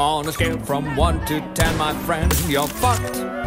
On a scale from 1 to 10, my friend, you're fucked.